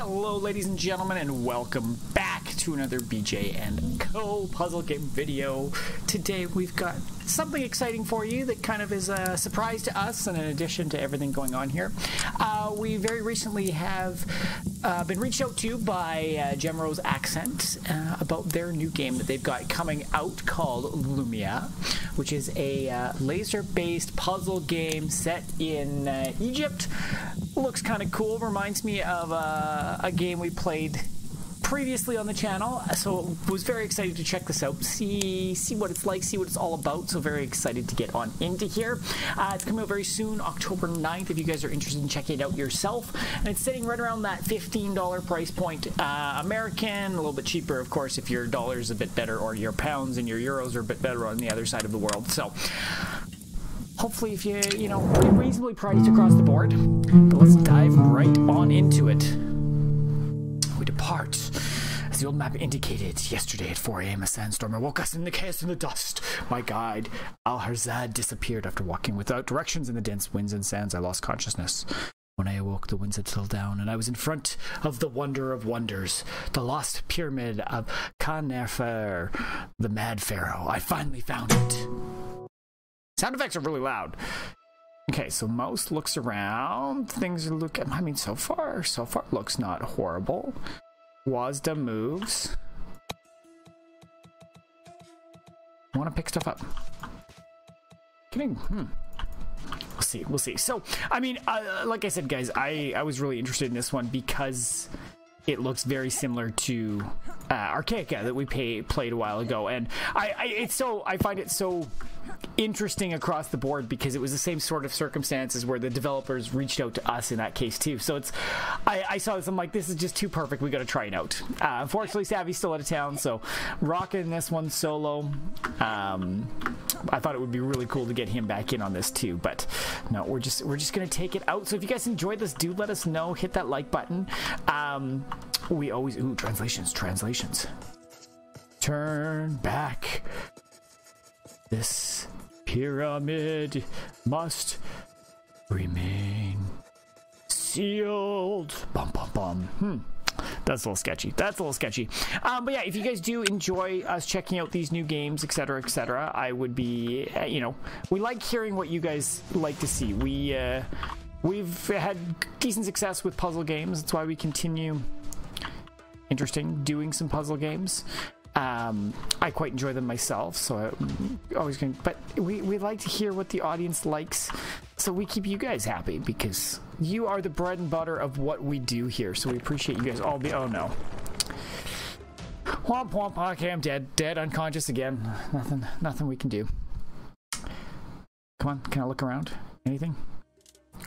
Hello, ladies and gentlemen, and welcome back to another BJ and Co puzzle game video. Today we've got something exciting for you that kind of is a surprise to us, and in addition to everything going on here, we very recently have been reached out to by Gemrose Accent about their new game that they've got coming out called Lumina, which is a laser-based puzzle game set in Egypt. Looks kind of cool. Reminds me of a game we played previously on the channel, so was very excited to check this out, see what it's like, see what it's all about. So very excited to get on into here. It's coming out very soon, October 9th, if you guys are interested in checking it out yourself. And it's sitting right around that $15 price point, American, a little bit cheaper, of course, if your dollar's a bit better, or your pounds and your euros are a bit better on the other side of the world. So hopefully, if you know, pretty reasonably priced across the board. But let's dive right on into it. We depart. As the old map indicated, yesterday at 4 a.m. a sandstorm awoke us in the chaos and the dust. My guide, Al-Harzad, disappeared after walking without directions in the dense winds and sands. I lost consciousness. When I awoke, the winds had settled down, and I was in front of the wonder of wonders, the lost pyramid of Ka-Nefer, the mad pharaoh. I finally found it. Sound effects are really loud. Okay, so mouse looks around. Things look, I mean, so far looks not horrible. Wazda moves. I want to pick stuff up. Kidding. We'll see. So, I mean, like I said, guys, I was really interested in this one because it looks very similar to Archaica that we played a while ago, and I find it so interesting across the board because it was the same sort of circumstances where the developers reached out to us in that case too. So it's, I saw this, I'm like, this is just too perfect. We got to try it out. Unfortunately, Savvy's still out of town, so rocking this one solo. I thought it would be really cool to get him back in on this too, but no, we're just gonna take it out. So if you guys enjoyed this, do let us know. Hit that like button. We always, ooh, translations. Turn back. This pyramid must remain sealed. Bum, bum, bum. That's a little sketchy. But yeah, if you guys do enjoy us checking out these new games, etc., I would be, you know, we like hearing what you guys like to see. We've had decent success with puzzle games. That's why we continue doing some puzzle games. I quite enjoy them myself, so I'm always going. But we like to hear what the audience likes, so we keep you guys happy because you are the bread and butter of what we do here. So we appreciate you guys all. Oh no! Womp womp. Okay, I'm dead, unconscious again. Nothing we can do. Come on, can I look around? Anything?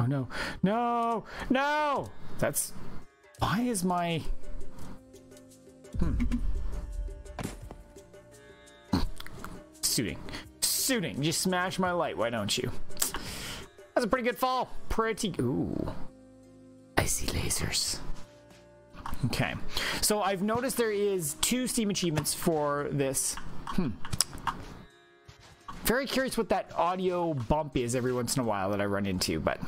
Oh no, no! That's why is my Suiting. Just smash my light, why don't you? That's a pretty good fall. Ooh. I see lasers. Okay. So I've noticed there is 2 Steam achievements for this. Very curious what that audio bump is every once in a while that I run into, but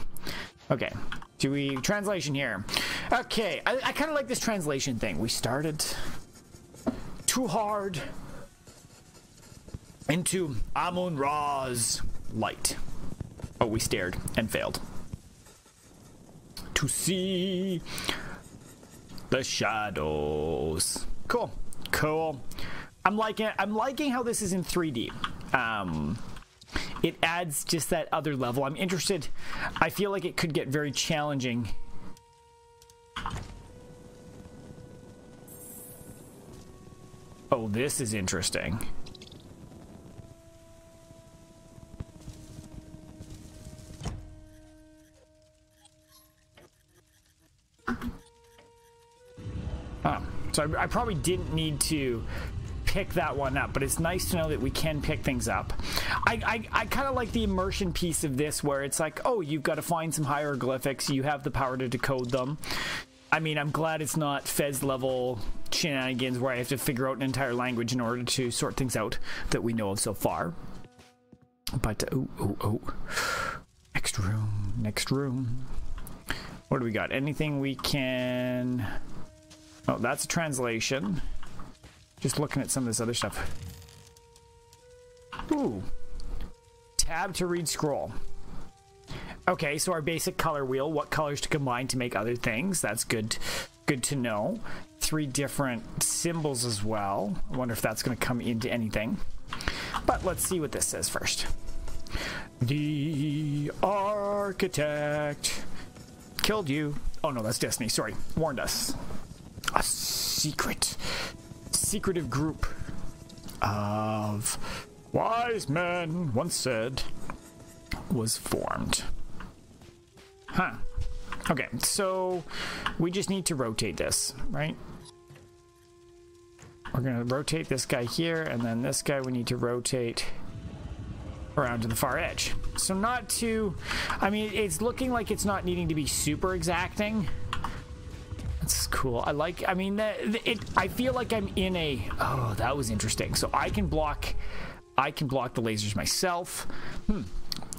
okay. Do we translation here? Okay. I kind of like this translation thing. We started too hard into Amun-Ra's light. Oh, we stared and failed to see the shadows. Cool. I'm liking how this is in 3D. It adds just that other level. I'm interested. I feel like it could get very challenging. Oh, this is interesting. So I probably didn't need to pick that one up, but it's nice to know that we can pick things up. I kind of like the immersion piece of this where it's like, oh, you've got to find some hieroglyphics. You have the power to decode them. I mean, I'm glad it's not Fez level shenanigans where I have to figure out an entire language in order to sort things out that we know of so far. But, oh. Next room. What do we got? Anything we can... Oh, that's a translation. Just looking at some of this other stuff. Ooh. Tab to read scroll. Okay, so our basic color wheel, what colors to combine to make other things. That's good. Good to know. 3 different symbols as well. I wonder if that's going to come into anything. But let's see what this says first. The architect killed you. Oh no, that's Destiny. Sorry. Warned us. A secretive group of wise men, once said, was formed. Huh. Okay, so we just need to rotate this, right? We're gonna rotate this guy here, and then this guy we need to rotate around to the far edge. So not too, I mean, it's looking like it's not needing to be super exacting. That's cool. I like, I mean, I feel like I'm in a, oh, that was interesting. So I can block the lasers myself.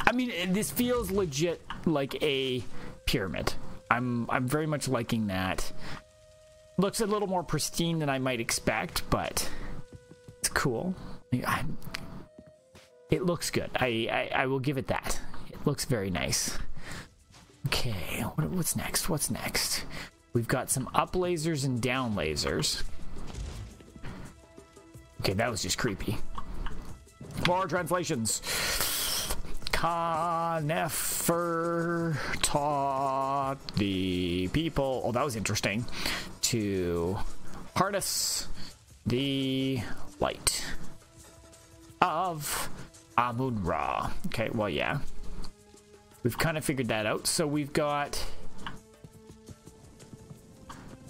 I mean, this feels legit like a pyramid. I'm very much liking that. Looks a little more pristine than I might expect, but it's cool. It looks good. I will give it that. It looks very nice. Okay, what's next? What's next? We've got some up lasers and down lasers. Okay, that was just creepy. More translations. Ka-Nefer taught the people, oh, that was interesting, to harness the light of Amun-Ra. Okay, well, yeah. We've kind of figured that out. So we've got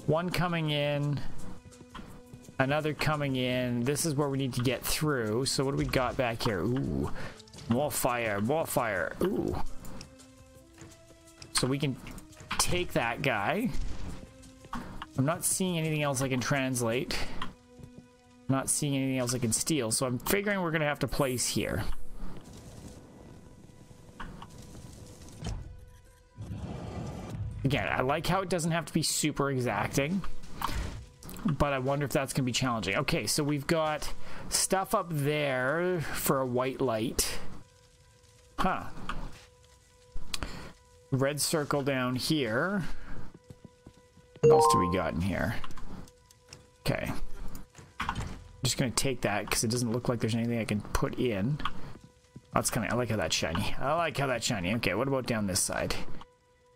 one coming in, another coming in. This is where we need to get through. So what do we got back here? Ooh. More fire, more fire. Ooh. So we can take that guy. I'm not seeing anything else I can translate. I'm not seeing anything else I can steal. So I'm figuring we're going to have to place here. Again, I like how it doesn't have to be super exacting. But I wonder if that's going to be challenging. Okay, so we've got stuff up there for a white light. Huh. Red circle down here. What else do we got in here? Okay. I'm just going to take that because it doesn't look like there's anything I can put in. That's kind of, I like how that's shiny. I like how that's shiny. Okay, what about down this side?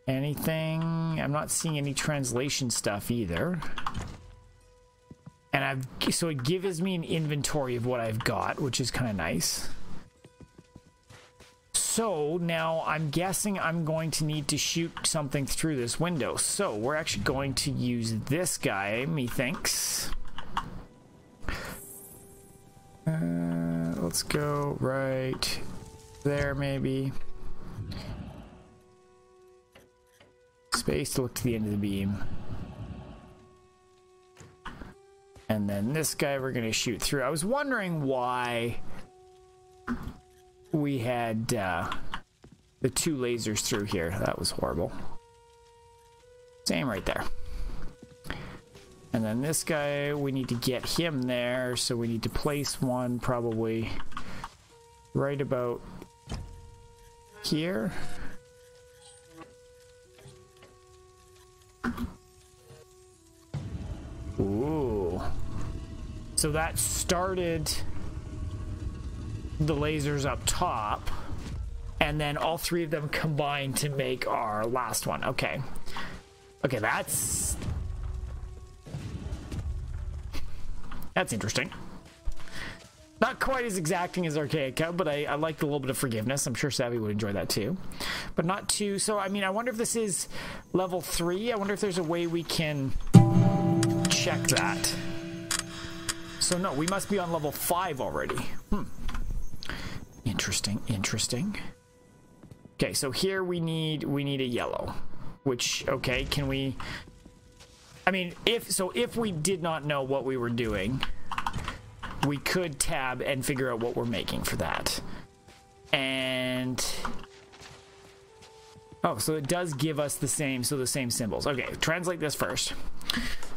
Anything? I'm not seeing any translation stuff either. And so it gives me an inventory of what I've got, which is kind of nice. So now I'm guessing I'm going to need to shoot something through this window. So we're actually going to use this guy, methinks. Let's go right there, maybe. Space to look to the end of the beam. And then this guy we're going to shoot through. I was wondering why we had the 2 lasers through here. That was horrible. Same right there. And then this guy, we need to get him there. So we need to place one probably right about here. Ooh. So that started the lasers up top, and then all 3 of them combined to make our last one. Okay. Okay, that's interesting. Not quite as exacting as Archaica, but I liked a little bit of forgiveness. I'm sure Savvy would enjoy that too. But not too, so I mean, I wonder if this is level 3. I wonder if there's a way we can check that. So no, we must be on level 5 already. Interesting, interesting. Okay, so here we need a yellow, which, okay, can we, I mean, if we did not know what we were doing, we could tab and figure out what we're making for that. And oh, so it does give us the same symbols. Okay, translate this first.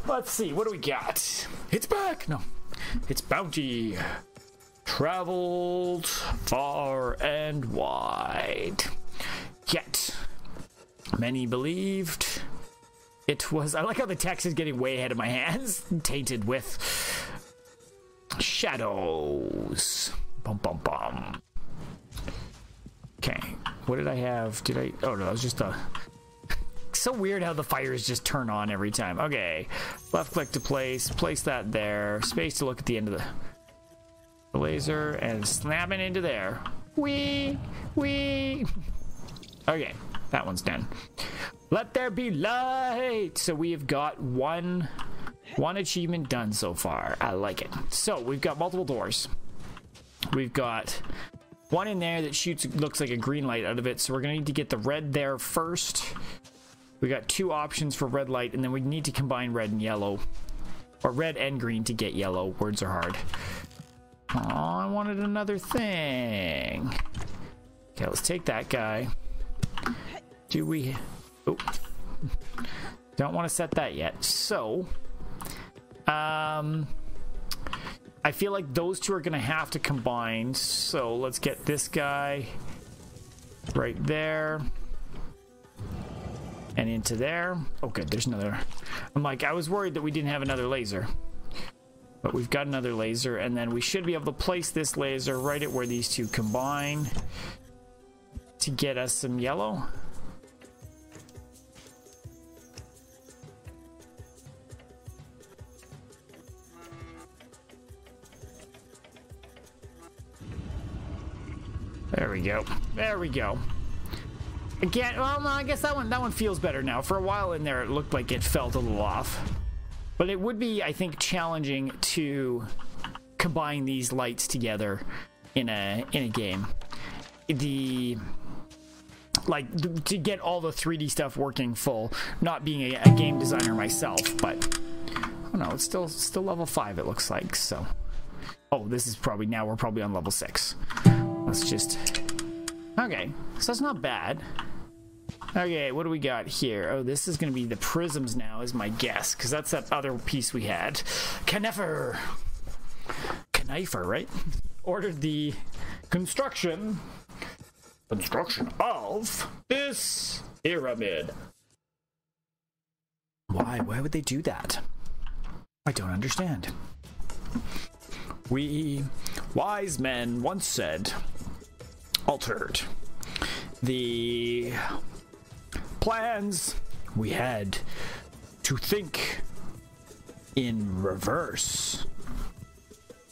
Let's see, what do we got? It's back! No, it's bounty. Traveled far and wide. Yet, many believed it was... I like how the text is getting way ahead of my hands. Tainted with shadows. Bum, bum, bum. Okay, what did I have? Did I... Oh, no, it was just a... So weird how the fires just turn on every time. Okay, left click to place. Place that there. Space to look at the end of the laser and slam it into there. Wee, wee. Okay, that one's done. Let there be light. So we have got one achievement done so far. I like it. So we've got multiple doors. We've got one in there that shoots, looks like a green light out of it. So we're gonna need to get the red there first. We got two options for red light, and then we need to combine red and yellow, or red and green to get yellow. Words are hard. Oh, I wanted another thing. Okay, let's take that guy. Do we... Oh. Don't want to set that yet. So, I feel like those two are going to have to combine. So let's get this guy right there. And into there. Oh, good. There's another. I'm like, I was worried that we didn't have another laser. But we've got another laser. And then we should be able to place this laser right at where these two combine to get us some yellow. There we go. There we go. Again, well, no, I guess that one feels better now. For a while in there, it looked like it felt a little off. But it would be, I think, challenging to combine these lights together in a game. To get all the 3D stuff working full, not being a game designer myself, but I don't know, it's still level 5, it looks like, so. Oh, this is probably, now we're probably on level 6. Let's just, okay, so that's not bad. Okay, what do we got here? Oh, this is going to be the prisms now, is my guess, because that's that other piece we had. Ka-Nefer! Ka-Nefer, right? Ordered the construction of this pyramid. Why? Why would they do that? I don't understand. We wise men once said... altered the plans, we had to think in reverse.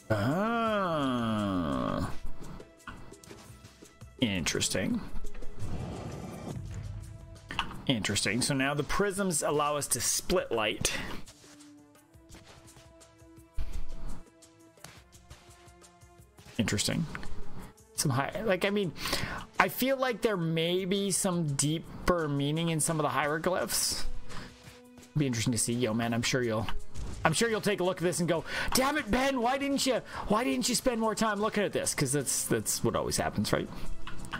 Ah, interesting. Interesting. So now the prisms allow us to split light. Interesting. Some high, like, I mean, I feel like there may be some deeper meaning in some of the hieroglyphs. It'd be interesting to see. Yo, man, I'm sure you'll take a look at this and go, damn it, Ben, why didn't you spend more time looking at this? Because that's what always happens, right?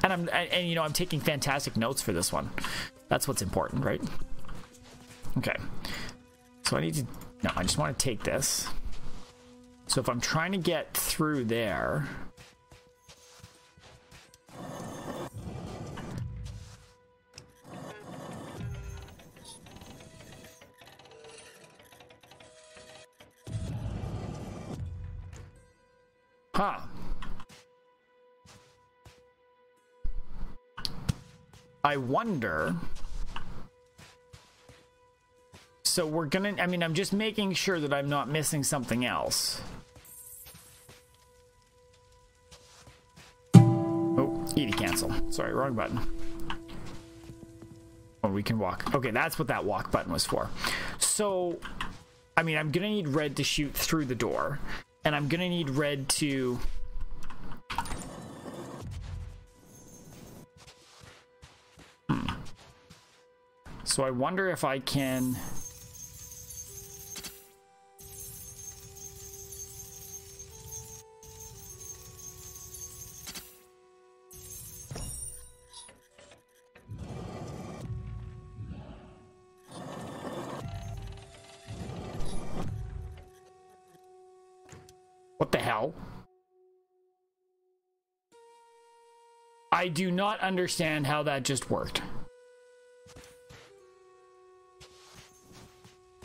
And you know, I'm taking fantastic notes for this one. That's what's important, right? Okay, so I need to, no, I just want to take this. So if I'm trying to get through there. Huh. I wonder. So we're gonna, I mean, I'm just making sure that I'm not missing something else. Oh, E to cancel. Sorry, wrong button. Oh, we can walk. Okay, that's what that walk button was for. So, I mean, I'm gonna need red to shoot through the door. And I'm gonna need red to... Hmm. So I wonder if I can... What the hell? I do not understand how that just worked.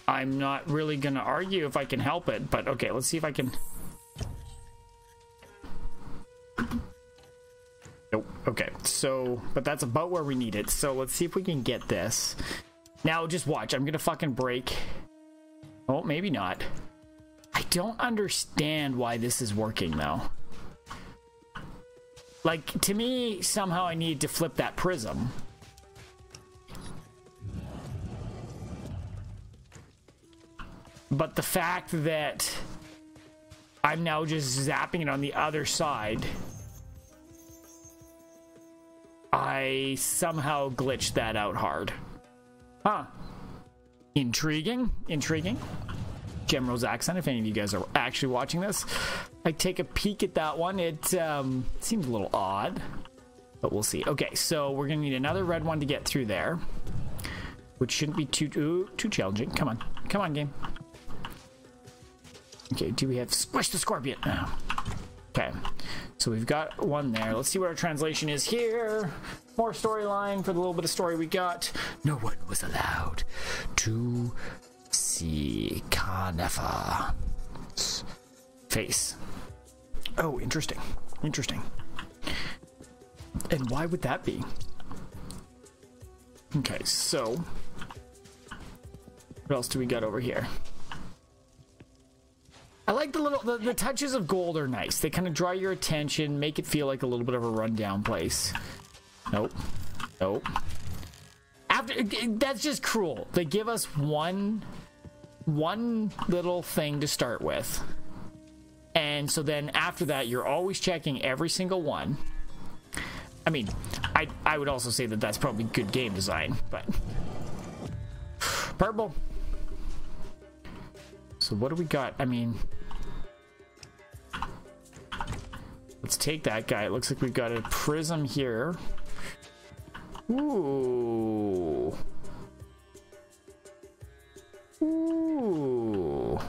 I'm not really gonna argue if I can help it, but okay, let's see if I can. Nope. Okay, so, but that's about where we need it. So let's see if we can get this. Now just watch. I'm gonna fucking break. Oh, maybe not. I don't understand why this is working though. Like, to me, somehow I need to flip that prism. But the fact that I'm now just zapping it on the other side, I somehow glitched that out hard. Huh. Intriguing. Intriguing. Gemrose accent, if any of you guys are actually watching this. Like, take a peek at that one. It seems a little odd, but we'll see. Okay, so we're going to need another red one to get through there, which shouldn't be too, ooh, too challenging. Come on. Come on, game. Okay, do we have squish the scorpion? No. Okay, so we've got one there. Let's see what our translation is here. More storyline for the little bit of story we got. No one was allowed to see Ka-Nefer's face. Oh, interesting. Interesting. And why would that be? Okay, so what else do we got over here? I like the little, the touches of gold are nice. They kind of draw your attention, make it feel like a little bit of a rundown place. Nope. Nope. After, that's just cruel. They give us one little thing to start with. And so then after that, you're always checking every single one. I mean, I would also say that that's probably good game design, but purple. So what do we got? I mean, let's take that guy. It looks like we've got a prism here. Ooh. Ooh.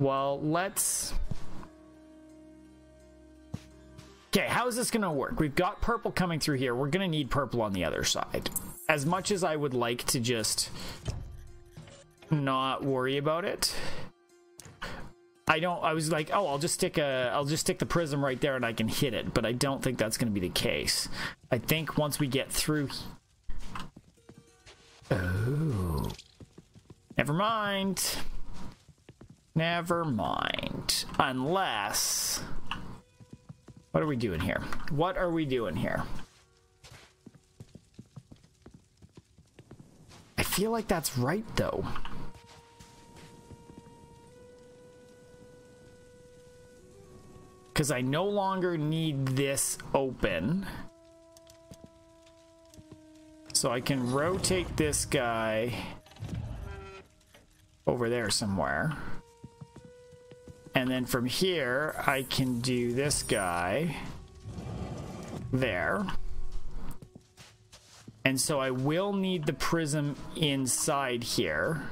Well, let's... Okay, how is this gonna work? We've got purple coming through here. We're gonna need purple on the other side. As much as I would like to just not worry about it, I was like, oh, I'll just stick the prism right there and I can hit it, but I don't think that's going to be the case. I think once we get through... Oh. Never mind. Never mind. Unless... What are we doing here? What are we doing here? I feel like that's right, though. Because I no longer need this open. So I can rotate this guy over there somewhere. And then from here, I can do this guy there. And so I will need the prism inside here.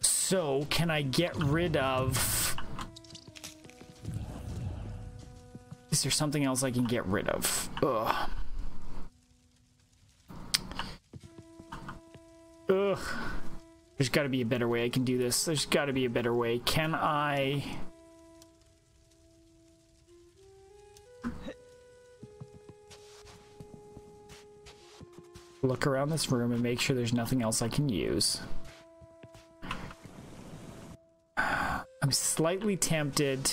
So can I get rid of... Is there something else I can get rid of? Ugh. Ugh. There's got to be a better way I can do this. There's got to be a better way. Can I... look around this room and make sure there's nothing else I can use? I'm slightly tempted...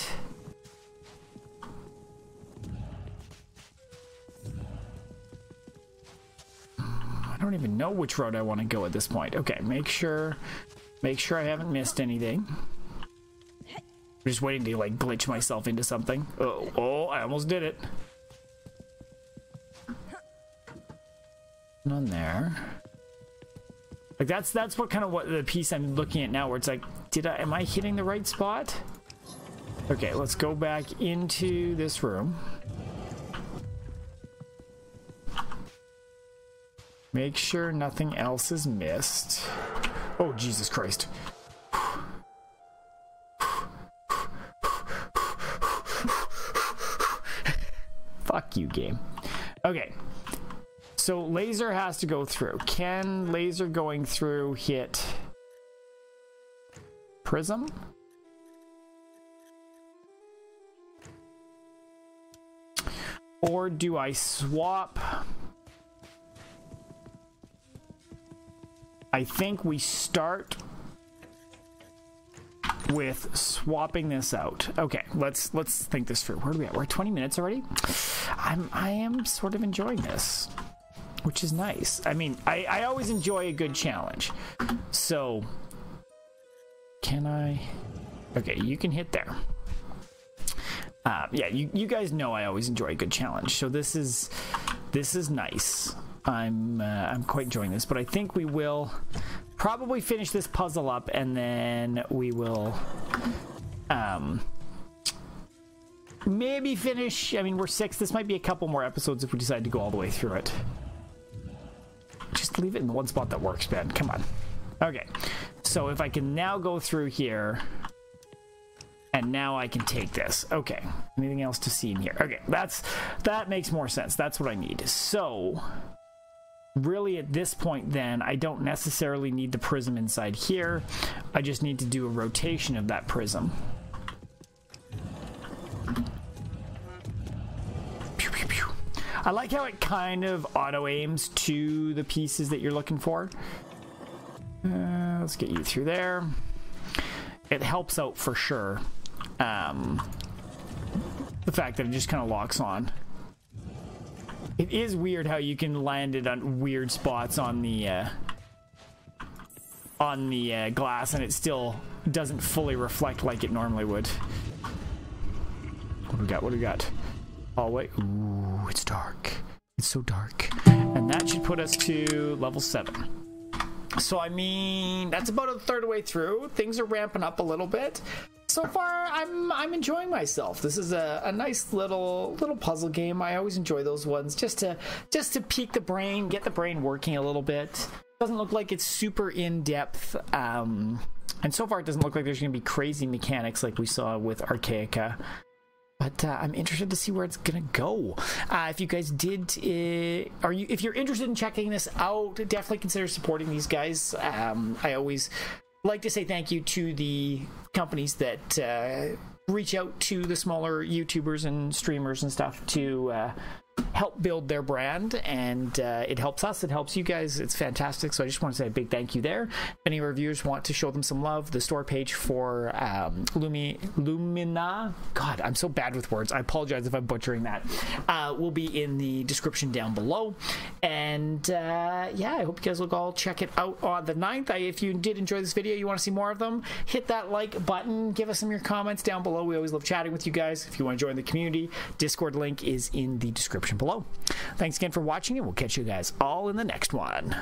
I don't even know which road I want to go at this point. Okay, make sure I haven't missed anything. I'm just waiting to like glitch myself into something. Oh, oh, I almost did it. None there. Like that's what kind of what the piece I'm looking at now, where it's like, am I hitting the right spot? Okay, let's go back into this room. Make sure nothing else is missed. Oh, Jesus Christ. Fuck you, game. Okay. So laser has to go through. Can laser going through hit prism? Or do I swap? I think we start with swapping this out. Okay, let's think this through. Where are we at? We're at 20 minutes already. I am sort of enjoying this, which is nice. I mean, I always enjoy a good challenge. So, can I? Okay, you can hit there. Yeah, you guys know I always enjoy a good challenge. So this is nice. I'm quite enjoying this, but I think we will probably finish this puzzle up, and then we will maybe finish. I mean, we're 6. This might be a couple more episodes if we decide to go all the way through it. Just leave it in the one spot that works, Ben. Come on. Okay. So if I can now go through here, and now I can take this. Okay. Anything else to see in here? Okay. That makes more sense. That's what I need. So really at this point then, I don't necessarily need the prism inside here. I just need to do a rotation of that prism. Pew, pew, pew. I like how it kind of auto-aims to the pieces that you're looking for. Let's get you through there. It helps out for sure. The fact that it just kind of locks on. It is weird how you can land it on weird spots on the glass, and it still doesn't fully reflect like it normally would. What do we got? What do we got? Hallway. Ooh, it's dark. It's so dark. And that should put us to level 7. So, I mean, that's about a third of the way through. Things are ramping up a little bit. So far, I'm enjoying myself. This is a nice little puzzle game. I always enjoy those ones just to pique the brain, get the brain working a little bit. Doesn't look like it's super in-depth. And so far, it doesn't look like there's going to be crazy mechanics like we saw with Archaica. But I'm interested to see where it's gonna go. If you guys if you're interested in checking this out, definitely consider supporting these guys. I always like to say thank you to the companies that reach out to the smaller YouTubers and streamers and stuff to help build their brand, and it helps us, it helps you guys, it's fantastic. So I just want to say a big thank you there. If any reviewers want to show them some love, the store page for Lumina, God, I'm so bad with words, I apologize if I'm butchering that, will be in the description down below. And yeah, I hope you guys will all check it out on the 9th. If you did enjoy this video, you want to see more of them, hit that like button, give us some of your comments down below. We always love chatting with you guys. If you want to join the community, Discord link is in the description below. Thanks again for watching, and we'll catch you guys all in the next one.